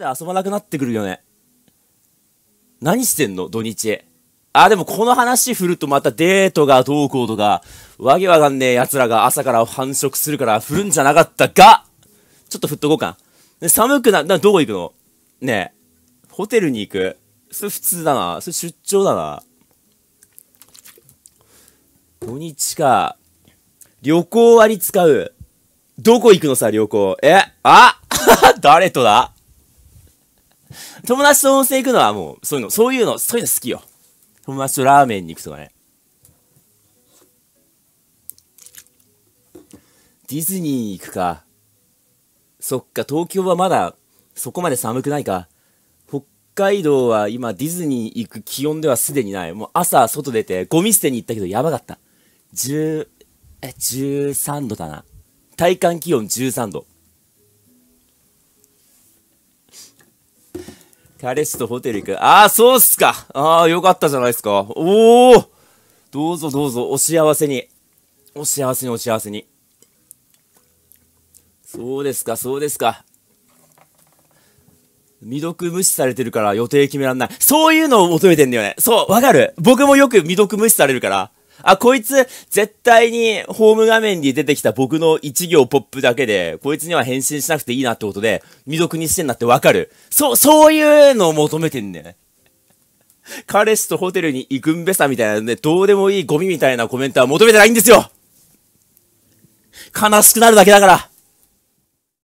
で遊ばなくなってくるよね。何してんの土日。あ、でもこの話振るとまたデートがどうこうとか、わけわかんねえ奴らが朝から繁殖するから振るんじゃなかったが、ちょっと振っとこうか。寒くな、どこ行くのねえ。ホテルに行く。それ普通だな。それ出張だな。土日か。旅行割使う。どこ行くのさ、旅行。誰とだ友達と温泉行くのはもう、そういうの好きよ。友達とラーメンに行くとかね。ディズニー行くか。そっか、東京はまだ、そこまで寒くないか。北海道は今、ディズニー行く気温ではすでにない。もう朝、外出て、ゴミ捨てに行ったけど、やばかった。13度だな。体感気温13度。彼氏とホテル行く。ああ、そうっすか。ああ、よかったじゃないですか。おお、どうぞどうぞ、お幸せに。お幸せに、お幸せに。そうですか、そうですか。未読無視されてるから予定決めらんない。そういうのを求めてんだよね。そう、わかる。僕もよく未読無視されるから。あ、こいつ、絶対に、ホーム画面に出てきた僕の一行ポップだけで、こいつには返信しなくていいなってことで、未読にしてんなってわかる。そういうのを求めてんだよね。彼氏とホテルに行くんべさみたいなね、どうでもいいゴミみたいなコメントは求めてないんですよ。悲しくなるだけだから。